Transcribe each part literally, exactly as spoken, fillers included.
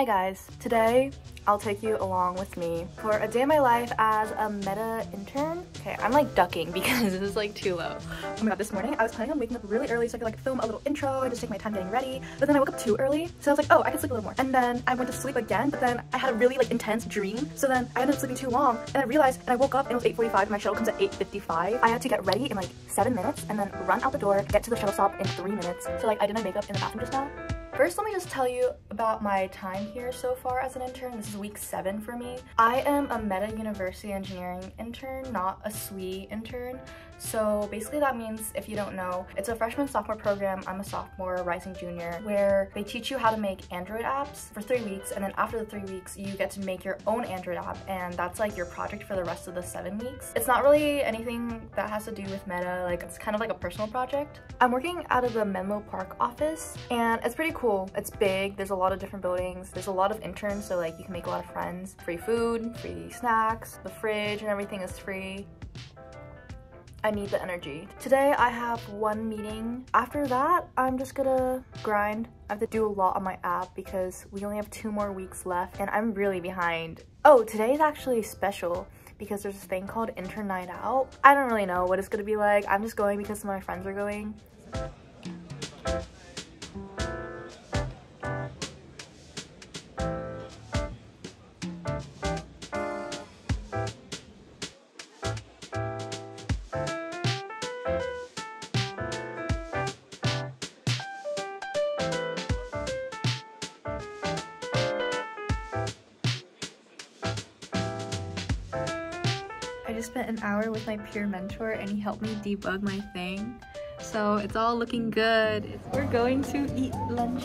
Hi guys, today I'll take you along with me for a day in my life as a Meta intern. Okay, I'm like ducking because this is like too low. Oh my god, this morning I was planning on waking up really early so I could like film a little intro and just take my time getting ready, but then I woke up too early, so I was like, oh, I can sleep a little more. And then I went to sleep again, but then I had a really like intense dream, so then I ended up sleeping too long, and I realized, and I woke up and it was eight forty-five and my shuttle comes at eight fifty-five. I had to get ready in like seven minutes and then run out the door, get to the shuttle stop in three minutes. So like I did my makeup in the bathroom just now. First, let me just tell you about my time here so far as an intern. This is week seven for me. I am a Meta University Engineering intern, not a S W E intern. So basically that means, if you don't know, it's a freshman sophomore program. I'm a sophomore, rising junior, where they teach you how to make Android apps for three weeks. And then after the three weeks, you get to make your own Android app. And that's like your project for the rest of the seven weeks. It's not really anything that has to do with Meta. Like it's kind of like a personal project. I'm working out of the Menlo Park office and it's pretty cool. It's big, there's a lot of different buildings, there's a lot of interns, so like you can make a lot of friends. Free food, free snacks, the fridge and everything is free. I need the energy. Today I have one meeting. After that, I'm just gonna grind. I have to do a lot on my app because we only have two more weeks left and I'm really behind. Oh, today is actually special because there's this thing called Intern Night Out. I don't really know what it's gonna be like. I'm just going because my friends are going. I just spent an hour with my peer mentor and he helped me debug my thing. So it's all looking good. We're going to eat lunch.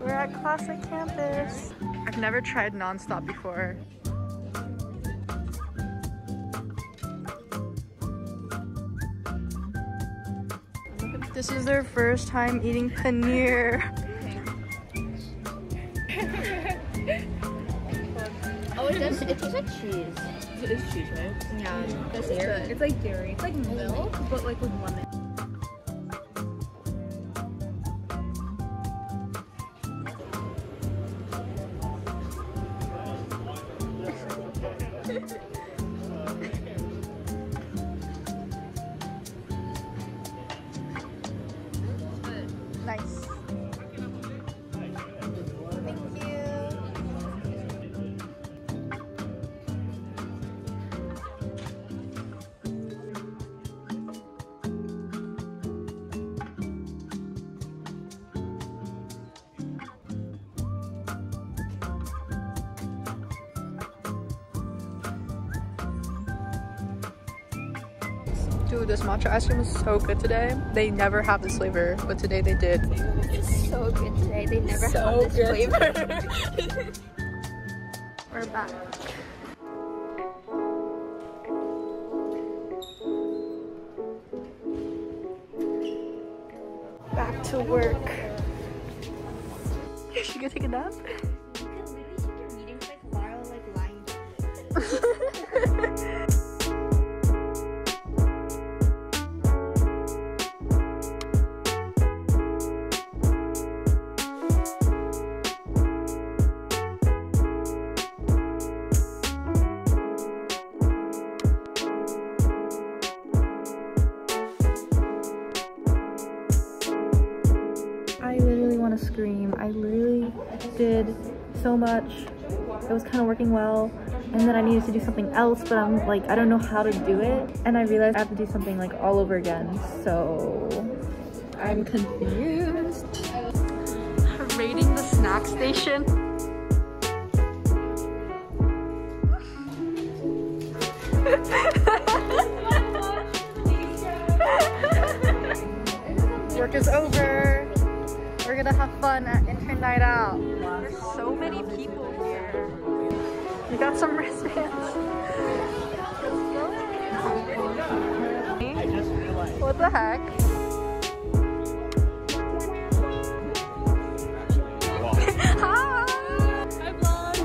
We're at Classic Campus. I've never tried Nonstop before. This is their first time eating paneer. Oh, it does. It tastes like cheese. It is cheese, right? Yeah, mm-hmm. This is good. It's like dairy. It's like milk, mm-hmm. But like with lemon. Nice. Thank you. Dude, this matcha ice cream is so good today. They never have this flavor, but today they did. It's so good today. They never so have this good. flavor. We're back. Back to work. Should you go take a nap? Because maybe you should get meetings like tomorrow, like lying down. Scream. I literally did so much. It was kind of working well and then I needed to do something else, but I'm like, I don't know how to do it, and I realized I have to do something like all over again, so I'm confused. Raiding the snack station. Work is over. We're gonna have fun at Intern Night Out. There's so many people here. You got some wristbands. What the heck? Hi! Hi, vlog!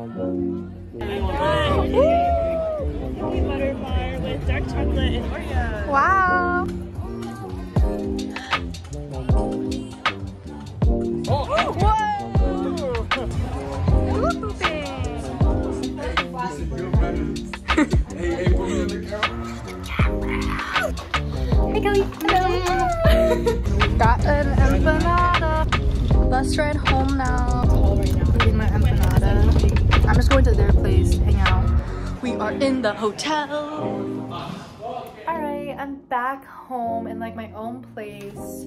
Cookie butter bar with dark chocolate and Oreos. Wow. Oh. Whoa. Hey, hey, woman in the camera. Hey, Kelly. Hello. Got an empanada. Bus ride home now. Eating my empanada. I'm just going to their place, hang out. We are in the hotel. Alright, I'm back home in like my own place.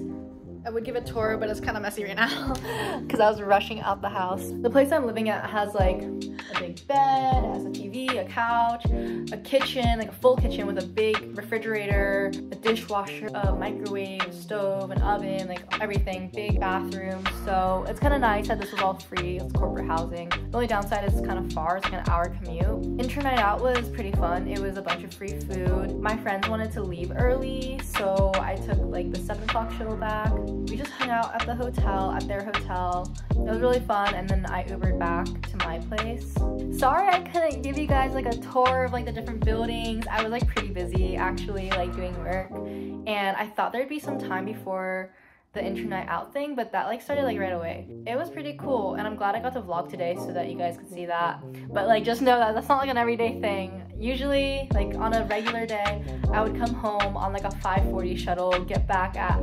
I would give a tour, but it's kind of messy right now because I was rushing out the house. The place I'm living at has like a big bed, it has a T V, a couch, a kitchen, like a full kitchen with a big refrigerator, a dishwasher, a microwave, a stove, an oven, like everything, big bathroom. So it's kind of nice that this was all free. It's corporate housing. The only downside is it's kind of far, it's like an hour commute. Intro night out was pretty fun. It was a bunch of free food. My friends wanted to leave early, so I took like the seven o'clock shuttle back. We just hung out at the hotel, at their hotel. It was really fun, and then I Ubered back to my place. Sorry I couldn't give you guys like a tour of like the different buildings. I was like pretty busy actually, like doing work, and I thought there'd be some time before the intro night out thing, but that like started like right away. It was pretty cool, and I'm glad I got to vlog today so that you guys could see that. But like just know that that's not like an everyday thing. Usually, like on a regular day, I would come home on like a five forty shuttle, get back at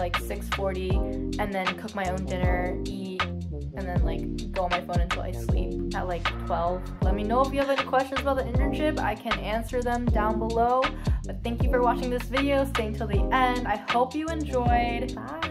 like six forty, and then cook my own dinner, eat, and then like go on my phone until I sleep at like twelve. Let me know if you have any questions about the internship. I can answer them down below. But thank you for watching this video. Stay until the end. I hope you enjoyed. Bye.